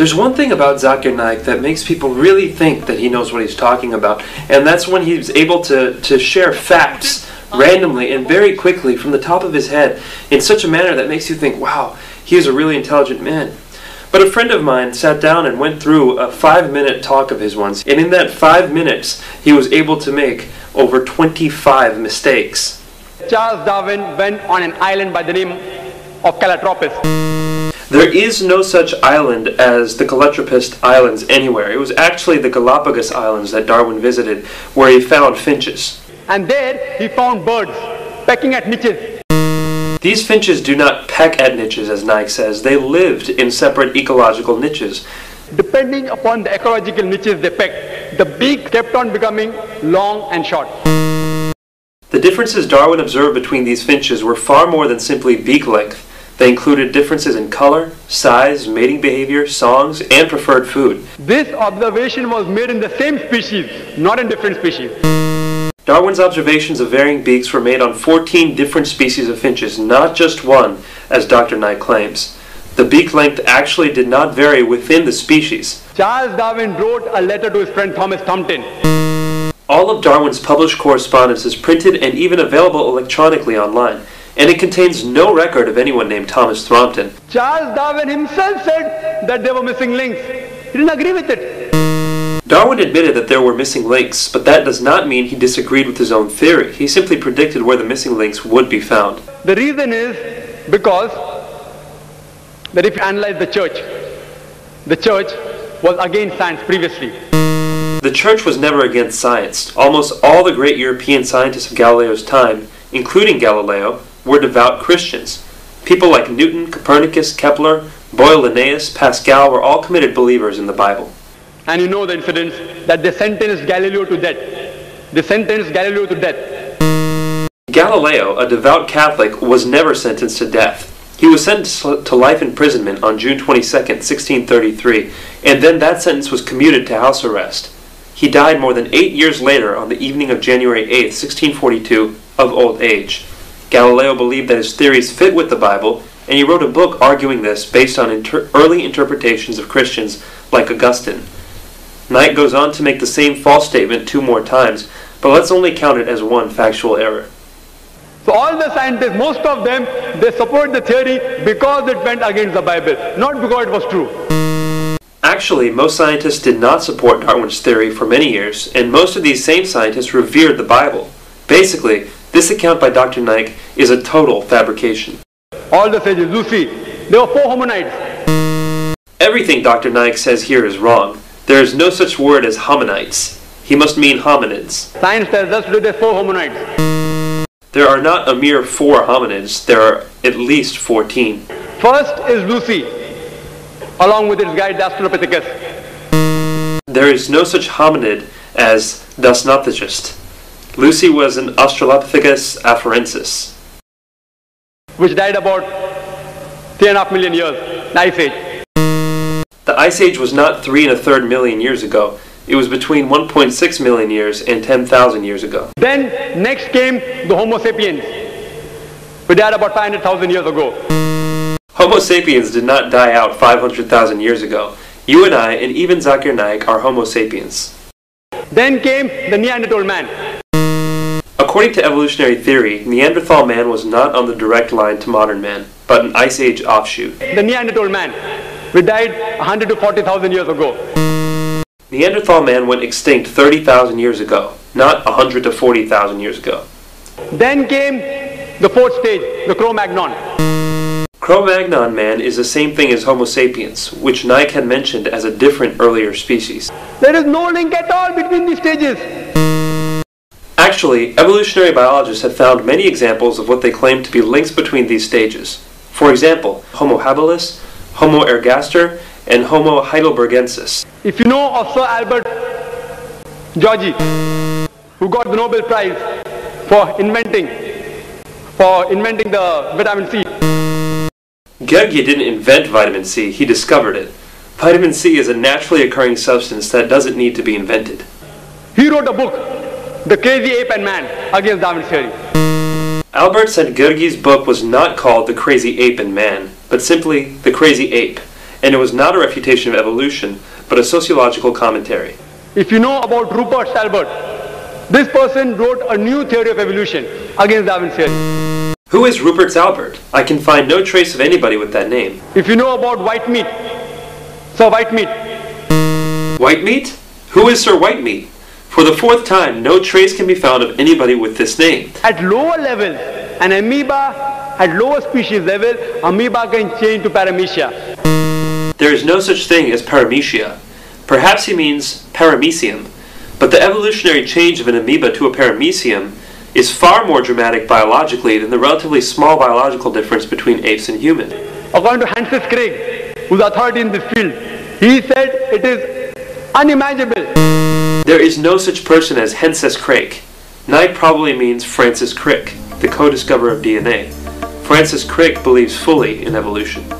There's one thing about Zakir Naik that makes people really think that he knows what he's talking about, and that's when he's able to share facts randomly and very quickly from the top of his head in such a manner that makes you think, wow, he is a really intelligent man. But a friend of mine sat down and went through a 5-minute talk of his once, and in that 5 minutes he was able to make over 25 mistakes. Charles Darwin went on an island by the name of Calatropis. There is no such island as the Caltropist Islands anywhere. It was actually the Galapagos Islands that Darwin visited, where he found finches. And there he found birds pecking at niches. These finches do not peck at niches, as Naik says. They lived in separate ecological niches. Depending upon the ecological niches they pecked, the beak kept on becoming long and short. The differences Darwin observed between these finches were far more than simply beak length. They included differences in color, size, mating behavior, songs, and preferred food. This observation was made in the same species, not in different species. Darwin's observations of varying beaks were made on 14 different species of finches, not just one, as Dr. Naik claims. The beak length actually did not vary within the species. Charles Darwin wrote a letter to his friend Thomas Thompson. All of Darwin's published correspondence is printed and even available electronically online. And it contains no record of anyone named Thomas Thrompton. Charles Darwin himself said that there were missing links. He didn't agree with it. Darwin admitted that there were missing links, but that does not mean he disagreed with his own theory. He simply predicted where the missing links would be found. The reason is because that if you analyze the church was against science previously. The church was never against science. Almost all the great European scientists of Galileo's time, including Galileo, were devout Christians. People like Newton, Copernicus, Kepler, Boyle, Linnaeus, Pascal were all committed believers in the Bible. And you know the incidents that they sentenced Galileo to death. They sentenced Galileo to death. Galileo, a devout Catholic, was never sentenced to death. He was sentenced to life imprisonment on June 22, 1633, and then that sentence was commuted to house arrest. He died more than 8 years later on the evening of January 8, 1642, of old age. Galileo believed that his theories fit with the Bible, and he wrote a book arguing this based on early interpretations of Christians like Augustine. Naik goes on to make the same false statement 2 more times, but let's only count it as one factual error. So all the scientists, most of them, they support the theory because it went against the Bible, not because it was true. Actually, most scientists did not support Darwin's theory for many years, and most of these same scientists revered the Bible. Basically, this account by Dr. Naik is a total fabrication. All the sages, Lucy, there were 4 hominids. Everything Dr. Naik says here is wrong. There is no such word as hominites. He must mean hominids. Science tells us that there are 4 hominids. There are not a mere 4 hominids. There are at least 14. First is Lucy, along with its guide, Australopithecus. There is no such hominid as Dasnopithecus. Lucy was an Australopithecus afarensis, which died about 3.5 million years, the Ice Age. The Ice Age was not 3 1/3 million years ago. It was between 1.6 million years and 10,000 years ago. Then next came the Homo sapiens, which died about 500,000 years ago. Homo sapiens did not die out 500,000 years ago. You and I, and even Zakir Naik, are Homo sapiens. Then came the Neanderthal man. According to evolutionary theory, Neanderthal man was not on the direct line to modern man, but an Ice Age offshoot. The Neanderthal man, who died 100 to 40,000 years ago. Neanderthal man went extinct 30,000 years ago, not 100 to 40,000 years ago. Then came the 4th stage, the Cro-Magnon. Cro-Magnon man is the same thing as Homo sapiens, which Naik had mentioned as a different earlier species. There is no link at all between these stages. Actually, evolutionary biologists have found many examples of what they claim to be links between these stages. For example, Homo habilis, Homo ergaster, and Homo heidelbergensis. If you know of Sir Albert Szent-Györgyi, who got the Nobel Prize for inventing the vitamin C. Györgyi didn't invent vitamin C, he discovered it. Vitamin C is a naturally occurring substance that doesn't need to be invented. He wrote a book, The Crazy Ape and Man, against Darwin's theory. Albert Szent-Györgyi's book was not called The Crazy Ape and Man, but simply The Crazy Ape, and it was not a refutation of evolution, but a sociological commentary. If you know about Rupert Salbert, this person wrote a new theory of evolution against Darwin's theory. Who is Rupert Salbert? I can find no trace of anybody with that name. If you know about White Meat, Sir White Meat. White Meat? Who is Sir White Meat? For the fourth time, no trace can be found of anybody with this name. At lower levels, an amoeba, at lower species level, amoeba can change to paramecia. There is no such thing as paramecia. Perhaps he means paramecium, but the evolutionary change of an amoeba to a paramecium is far more dramatic biologically than the relatively small biological difference between apes and humans. According to Francis Crick, who's authority in this field, he said it is unimaginable. There is no such person as Henses Craik. Naik probably means Francis Crick, the co-discoverer of DNA. Francis Crick believes fully in evolution.